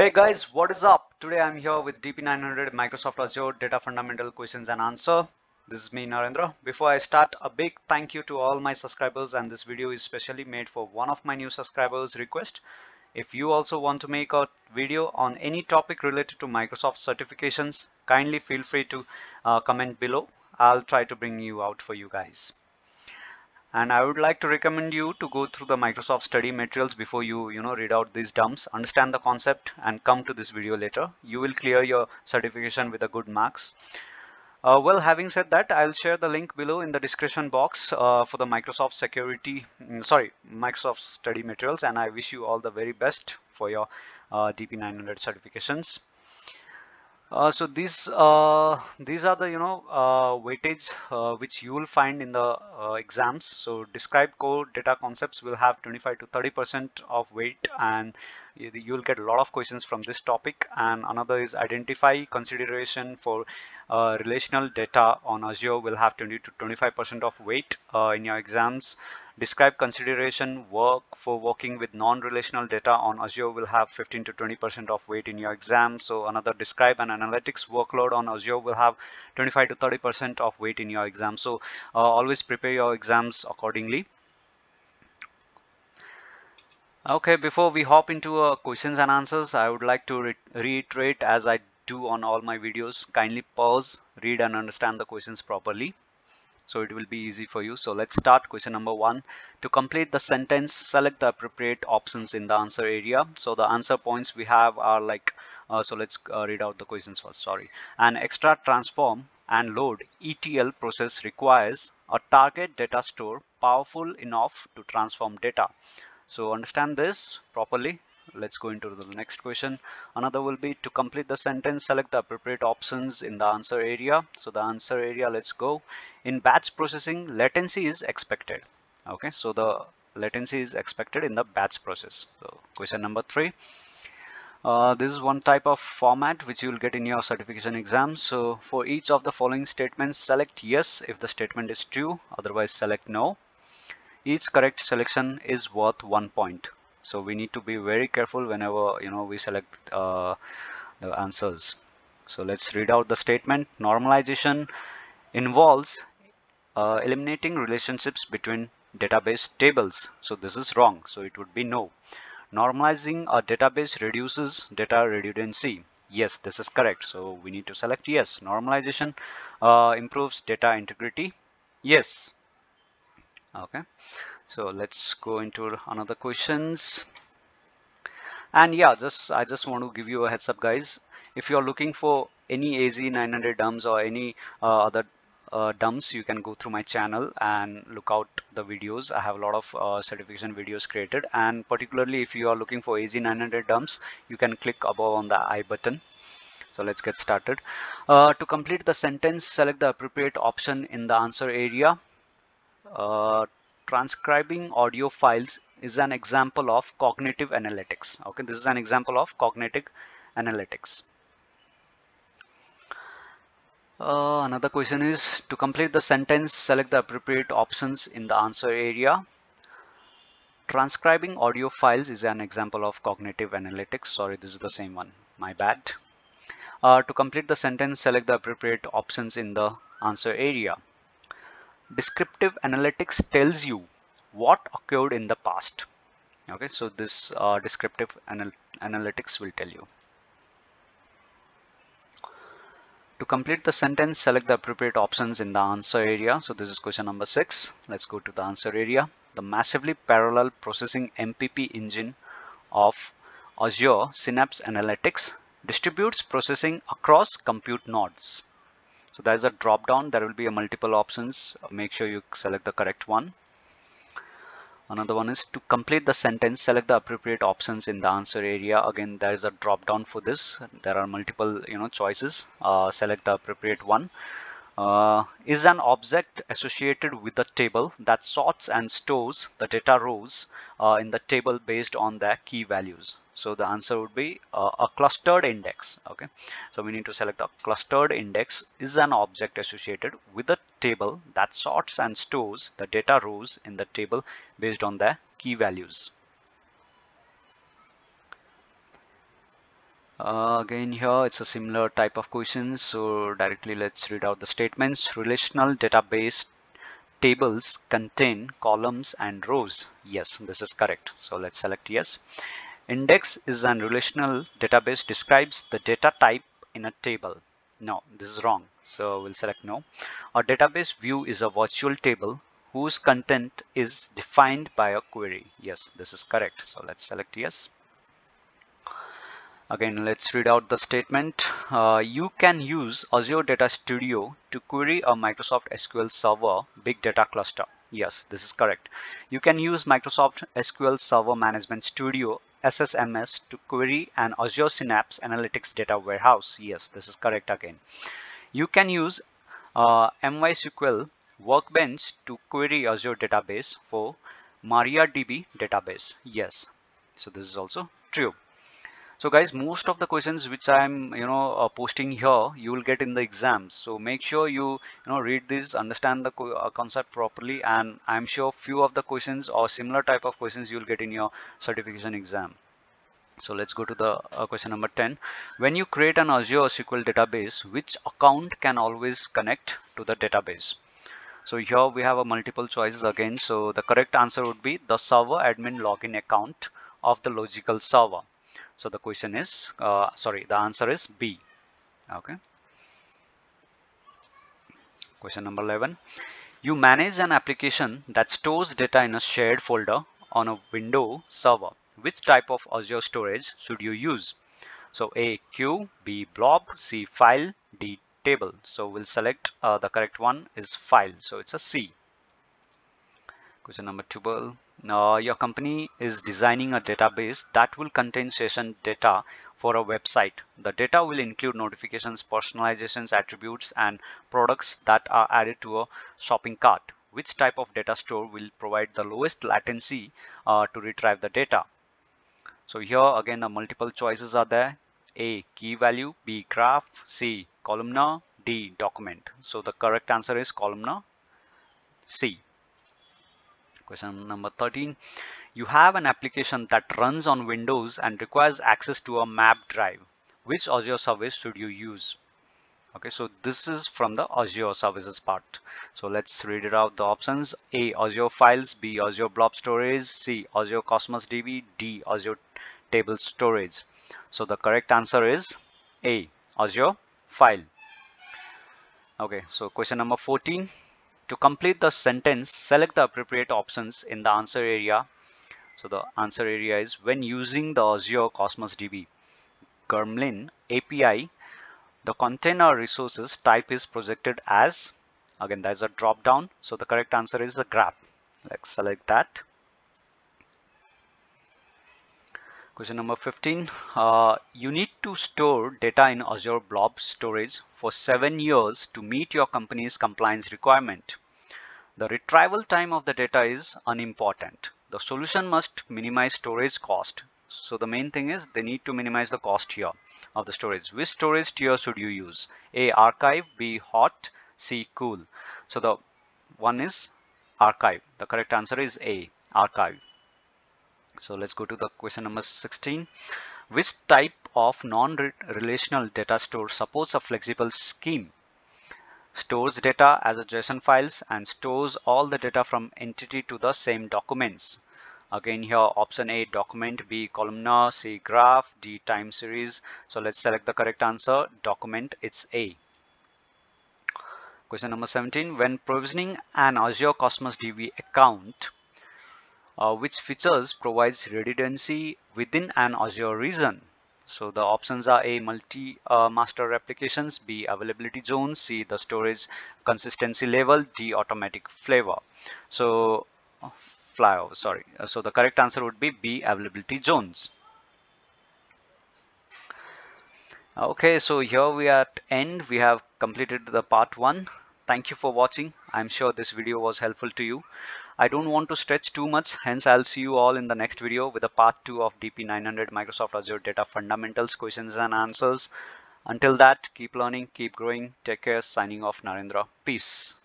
Hey guys, what is up? Today I'm here with DP900 Microsoft Azure Data Fundamental Questions and Answer. This is me, Narendra. Before I start, a big thank you to all my subscribers, and this video is specially made for one of my new subscribers' request. If you also want to make a video on any topic related to Microsoft certifications, kindly feel free to comment below. I'll try to bring you out for you guys. And I would like to recommend you to go through the Microsoft study materials before you read out these dumps, understand the concept and come to this video later. You will clear your certification with a good marks. Well, having said that, I'll share the link below in the description box for the Microsoft study materials, and I wish you all the very best for your DP900 certifications. So these are the weightage which you will find in the exams. So describe core data concepts will have 25% to 30% of weight, and you'll get a lot of questions from this topic. And another is identify consideration for relational data on Azure will have 20% to 25% of weight in your exams. Describe consideration working with non-relational data on Azure will have 15% to 20% of weight in your exam. So another, describe an analytics workload on Azure will have 25% to 30% of weight in your exam. So always prepare your exams accordingly. Okay, before we hop into questions and answers, I would like to reiterate, as I do on all my videos, kindly pause, read and understand the questions properly. So it will be easy for you. So let's start. Question number 1. To complete the sentence, select the appropriate options in the answer area. So the answer points we have are like, so let's read out the questions first. Sorry. An extra transform and load ETL process requires a target data store powerful enough to transform data. So understand this properly. Let's go into the next question. Another will be to complete the sentence, select the appropriate options in the answer area. So the answer area, let's go. In batch processing, latency is expected. Okay, so the latency is expected in the batch process. So question number 3. This is one type of format which you will get in your certification exam. So for each of the following statements, select yes if the statement is true, otherwise select no. Each correct selection is worth 1 point. So we need to be very careful whenever we select the answers. So let's read out the statement. Normalization involves eliminating relationships between database tables. So this is wrong. So it would be no. Normalizing a database reduces data redundancy. Yes, this is correct. So we need to select yes. Normalization improves data integrity. Yes. Okay, so let's go into another questions. And yeah, I just want to give you a heads up guys, if you are looking for any AZ900 dumps or any other dumps, you can go through my channel and look out the videos. I have a lot of certification videos created, and particularly if you are looking for AZ900 dumps, you can click above on the I button. So let's get started. To complete the sentence, select the appropriate option in the answer area. Transcribing audio files is an example of cognitive analytics. Okay, this is an example of cognitive analytics. Another question is to complete the sentence, select the appropriate options in the answer area. Transcribing audio files is an example of cognitive analytics. Sorry, this is the same one, my bad. To complete the sentence, select the appropriate options in the answer area. Descriptive analytics tells you what occurred in the past. Okay, so this descriptive analytics will tell you. To complete the sentence, select the appropriate options in the answer area. So this is question number 6. Let's go to the answer area. The massively parallel processing MPP engine of Azure Synapse Analytics distributes processing across compute nodes. So there is a drop down, there will be a multiple options. Make sure you select the correct one. Another one is to complete the sentence, select the appropriate options in the answer area. Again, there is a drop down for this. There are multiple choices. Select the appropriate one. Is an object associated with a table that sorts and stores the data rows in the table based on their key values. So the answer would be a clustered index. Okay, so we need to select the clustered index is an object associated with a table that sorts and stores the data rows in the table based on their key values. Again, here it's a similar type of questions. So directly let's read out the statements. Relational database tables contain columns and rows. Yes, this is correct. So let's select yes. Index is an relational database, describes the data type in a table. No, this is wrong. So we'll select no. A database view is a virtual table whose content is defined by a query. Yes, this is correct. So let's select yes. Again, let's read out the statement. You can use Azure Data Studio to query a Microsoft SQL Server Big Data Cluster. Yes, this is correct. You can use Microsoft SQL Server Management Studio, SSMS, to query an Azure Synapse Analytics Data Warehouse. Yes, this is correct again. You can use MySQL Workbench to query Azure Database for MariaDB database. Yes, so this is also true. So guys, most of the questions which I'm posting here, you will get in the exams. So make sure you read this, understand the concept properly, and I'm sure few of the questions or similar type of questions you'll get in your certification exam. So let's go to the question number 10. When you create an Azure SQL database, which account can always connect to the database? So here we have a multiple choices again. So the correct answer would be the server admin login account of the logical server. So the question is, the answer is B. Okay. Question number 11. You manage an application that stores data in a shared folder on a Windows server. Which type of Azure storage should you use? So A, queue, B, blob, C, file, D, table. So we'll select the correct one is file. So it's a C. Question number 12. Your company is designing a database that will contain session data for a website. The data will include notifications, personalizations, attributes, and products that are added to a shopping cart. Which type of data store will provide the lowest latency to retrieve the data? So here again the multiple choices are there. A, key value, B, graph, C, columnar, D, document. So the correct answer is columnar C. Question number 13. You have an application that runs on Windows and requires access to a map drive. Which Azure service should you use? Okay, so this is from the Azure services part. So let's read it out the options. A, Azure Files, B, Azure Blob storage, C, Azure Cosmos DB, D, Azure Table storage. So the correct answer is A, Azure File. Okay, so question number 14. To complete the sentence, select the appropriate options in the answer area. So the answer area is when using the Azure Cosmos DB, Gremlin API, the container resources type is projected as, again, there's a drop down. So the correct answer is a graph. Let's select that. Question number 15. You need to store data in Azure Blob storage for 7 years to meet your company's compliance requirement. The retrieval time of the data is unimportant. The solution must minimize storage cost. So the main thing is they need to minimize the cost here of the storage. Which storage tier should you use? A, archive, B, hot, C, cool. So the one is archive. The correct answer is A, archive. So let's go to the question number 16. Which type of non-relational data store supports a flexible scheme? Stores data as a JSON files and stores all the data from entity to the same documents. Again here option A, document, B, columnar, C, graph, D, time series. So let's select the correct answer, document, it's A. Question number 17. When provisioning an Azure Cosmos DB account, which features provides redundancy within an Azure region? So the options are A, multi-master replications, B, availability zones, C, the storage consistency level, D, automatic flavor. So flyover, sorry. So the correct answer would be B, availability zones. Okay, so here we are at end. We have completed the part 1. Thank you for watching. I'm sure this video was helpful to you. I don't want to stretch too much, hence I'll see you all in the next video with a part 2 of DP900 Microsoft Azure Data Fundamentals questions and answers. Until that, keep learning, keep growing. Take care. Signing off, Narendra. Peace.